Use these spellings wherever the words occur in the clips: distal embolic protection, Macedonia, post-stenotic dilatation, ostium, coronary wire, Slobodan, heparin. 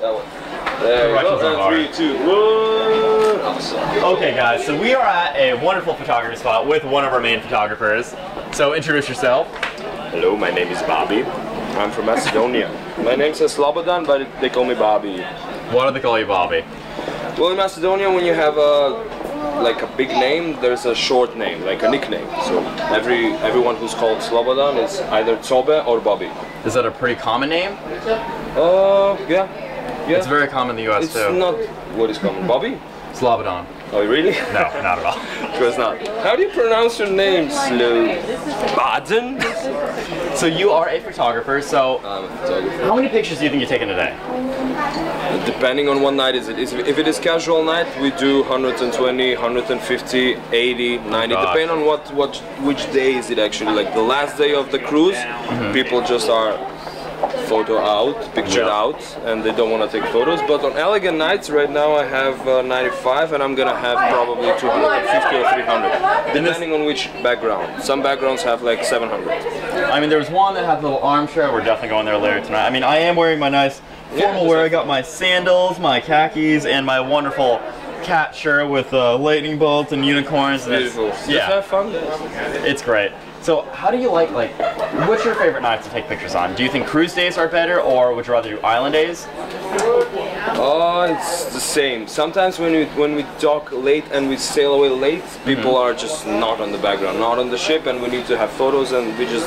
That one. There you go. On 3, 2, 1. Okay, guys. So we are at a wonderful photography spot with one of our main photographers. So introduce yourself. Hello, my name is Bobby. I'm from Macedonia. My name's Slobodan, but they call me Bobby. Why do they call you Bobby? Well, in Macedonia, when you have a big name, there's a short name, like a nickname. So everyone who's called Slobodan is either Tobe or Bobby. Is that a pretty common name? Yeah. It's very common in the US too. It's not what is common. Bobby? Slobodan. Oh, really? No, not at all. Of course not. How do you pronounce your name, Slobodan? So you are a photographer, so I'm a photographer. How many pictures do you think you're taking today? Depending on what night is. If it is casual night, we do 120, 150, 80, 90, depending on which day is it actually. Like the last day of the cruise, people just are photo out, pictured out, and they don't want to take photos. But on elegant nights, right now I have 95, and I'm gonna have probably 250 or 300, depending on which background. Some backgrounds have like 700. I mean, there was one that had a little armchair. We're definitely going there later tonight. I mean, I am wearing my nice formal wear. I got my sandals, my khakis, and my wonderful cat shirt with lightning bolts and unicorns. And beautiful. Yeah. Have fun. It's great. So how do you like, what's your favorite nights to take pictures on? Do you think cruise days are better, or would you rather do island days? Oh, it's the same. Sometimes when we dock late and we sail away late, people are just not on the background, not on the ship, and we need to have photos, and we just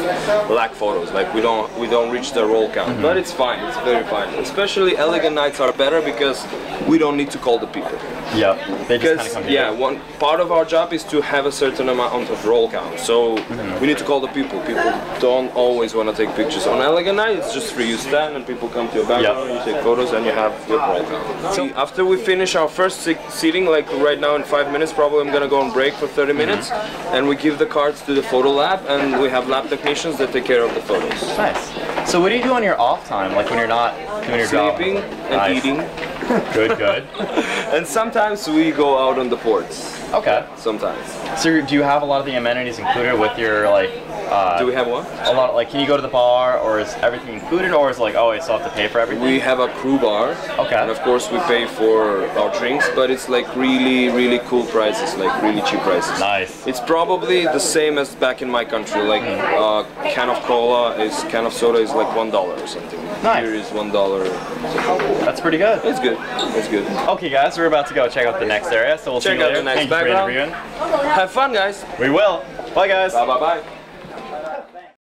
lack photos. Like we don't reach the roll count, but it's fine. It's very fine. Especially elegant nights are better because we don't need to call the people. Yeah, they just kind of come to you. One part of our job is to have a certain amount of roll count, so we need to call the people. People don't always want to take pictures. On elegant night, it's just free. You stand and people come to your background, you take photos, and you have your roll count. So after we finish our first seating, like right now in 5 minutes, probably I'm gonna go on break for 30 minutes, and we give the cards to the photo lab, and we have lab technicians that take care of the photos. Nice. So what do you do on your off time, like when you're not doing your job? Sleeping and eating. Good, good. And sometimes we go out on the ports. Okay. Sometimes. So do you have a lot of the amenities included with your, like... do we have what? A lot, like, can you go to the bar, or is everything included, or is it like, oh, I still have to pay for everything? We have a crew bar. Okay. And of course we pay for our drinks, but it's like really, really cool prices, like really cheap prices. Nice. It's probably the same as back in my country, like a can of cola, can of soda is like $1 or something. Nice. Here is $1. That's pretty good. It's good. It's good. Okay, guys, we're about to go check out the next area, so we'll see you later. Check out the next background. Thank you for interviewing. Have fun, guys. We will. Bye, guys. Bye, bye, bye.